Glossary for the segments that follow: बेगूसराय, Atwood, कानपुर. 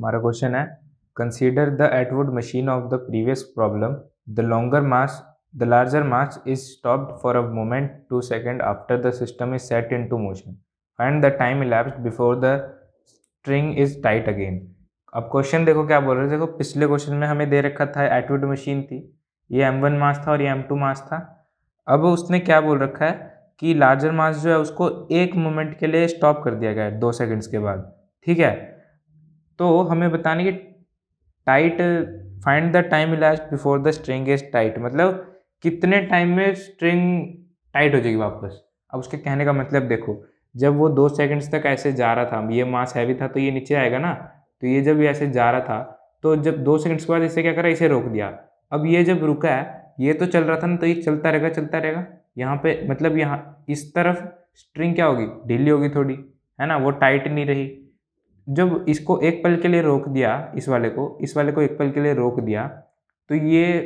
हमारा क्वेश्चन है consider the Atwood machine of the previous problem the larger mass is stopped for a moment 2 second after the system is set into motion find the time elapsed before the string is tight again. अब question देखो क्या बोल रहे हैं। देखो पिछले question में हमें दे रखा था एटवुड मशीन थी, ये M1 मास था और ये M2 मास था। अब उसने क्या बोल रखा है कि लार्जर मास जो है उसको एक मोमेंट के लिए स्टॉप कर दिया गया है 2 सेकंड्स के बाद, ठीक है। तो हमें बताने की tight find the time elapsed before the string is tight, मतलब कितने टाइम में स्ट्रिंग टाइट हो जाएगी वापस। अब उसके कहने का मतलब देखो, जब वो 2 सेकंड्स तक ऐसे जा रहा था, ये मास हैवी था तो ये नीचे आएगा ना, तो ये जब ऐसे जा रहा था तो जब 2 सेकंड्स के बाद इसे क्या करा, इसे रोक दिया। अब ये जब रुका है, ये तो चल रहा था ना, तो ये चलता रहेगा यहाँ पे, मतलब यहाँ इस तरफ स्ट्रिंग क्या होगी, ढीली होगी थोड़ी, है ना, वो टाइट नहीं रही। जब इसको एक पल के लिए रोक दिया, इस वाले को एक पल के लिए रोक दिया, तो ये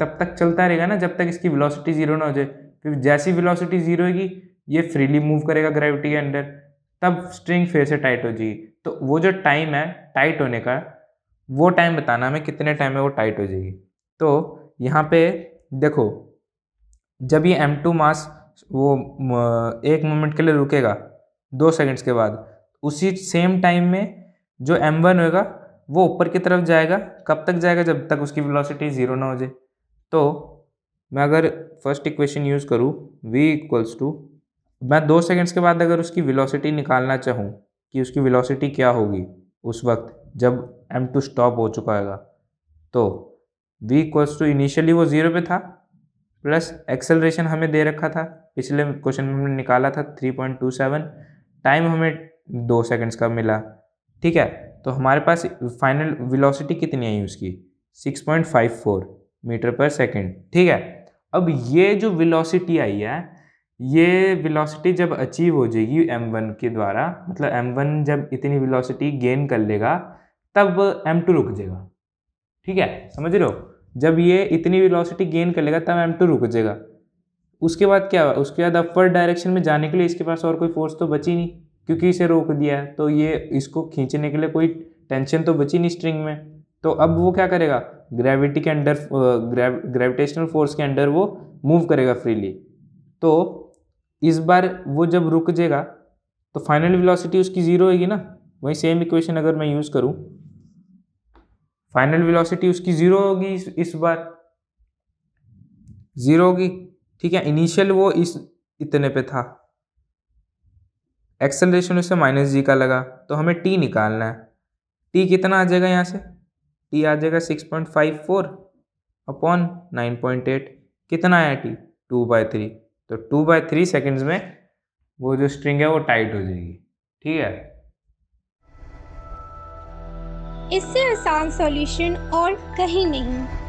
तब तक चलता रहेगा ना जब तक इसकी वेलोसिटी जीरो ना हो जाए। फिर जैसी वेलोसिटी जीरो होगी ये फ्रीली मूव करेगा ग्रेविटी के अंडर, तब स्ट्रिंग फिर से टाइट हो जाएगी। तो वो जो टाइम है टाइट होने का, वो टाइम बताना हमें कितने टाइम में वो टाइट हो जाएगी। तो यहाँ पे देखो, जब ये M2 मास वो एक मोमेंट के लिए रुकेगा 2 सेकंड्स के बाद, उसी सेम टाइम में जो M1 होगा वो ऊपर की तरफ जाएगा। कब तक जाएगा, जब तक उसकी वेलोसिटी जीरो ना हो जाए। तो मैं अगर फर्स्ट इक्वेशन यूज़ करूँ v = मैं 2 सेकंड्स के बाद अगर उसकी वेलोसिटी निकालना चाहूँ कि उसकी वेलोसिटी क्या होगी उस वक्त जब M2 स्टॉप हो चुका होगा, तो v = इनिशियली वो 0 पे था, प्लस एक्सेलरेशन हमें दे रखा था पिछले क्वेश्चन में हमने निकाला था 3.27, टाइम हमें 2 सेकंड्स का मिला, ठीक है। तो हमारे पास फाइनल वेलोसिटी कितनी आई उसकी, 6.54 मीटर पर सेकेंड, ठीक है। अब ये जो वेलोसिटी आई है, ये वेलोसिटी जब अचीव हो जाएगी M1 के द्वारा, मतलब M1 जब इतनी वेलोसिटी गेन कर लेगा तब M2 रुक जाएगा, ठीक है, समझ रहे हो। जब ये इतनी वेलोसिटी गेन कर लेगा तब M2 रुक जाएगा। उसके बाद क्या हुआ, उसके बाद अपवर्ड डायरेक्शन में जाने के लिए इसके पास और कोई फोर्स तो बची नहीं, क्योंकि इसे रोक दिया है, तो ये इसको खींचने के लिए कोई टेंशन तो बची नहीं स्ट्रिंग में। तो अब वो क्या करेगा, ग्रेविटी के अंडर, ग्रेविटेशनल फोर्स के अंडर वो मूव करेगा फ्रीली। तो इस बार वो जब रुक जाएगा तो फाइनल वेलोसिटी उसकी जीरो होगी ना। वही सेम इक्वेशन अगर मैं यूज़ करूं, फाइनल वेलोसिटी उसकी जीरो होगी, इस बार जीरो होगी, ठीक है। इनिशियल वो इस इतने पे था, एक्सेलरेशन उससे -g का लगा, तो हमें t निकालना है। t कितना आ जाएगा यहाँ से, t आ जाएगा 6.54/9.8, कितना आया t, 2/3। तो 2/3 सेकेंड्स में वो जो स्ट्रिंग है वो टाइट हो जाएगी, ठीक है। इससे आसान सॉल्यूशन और कहीं नहीं।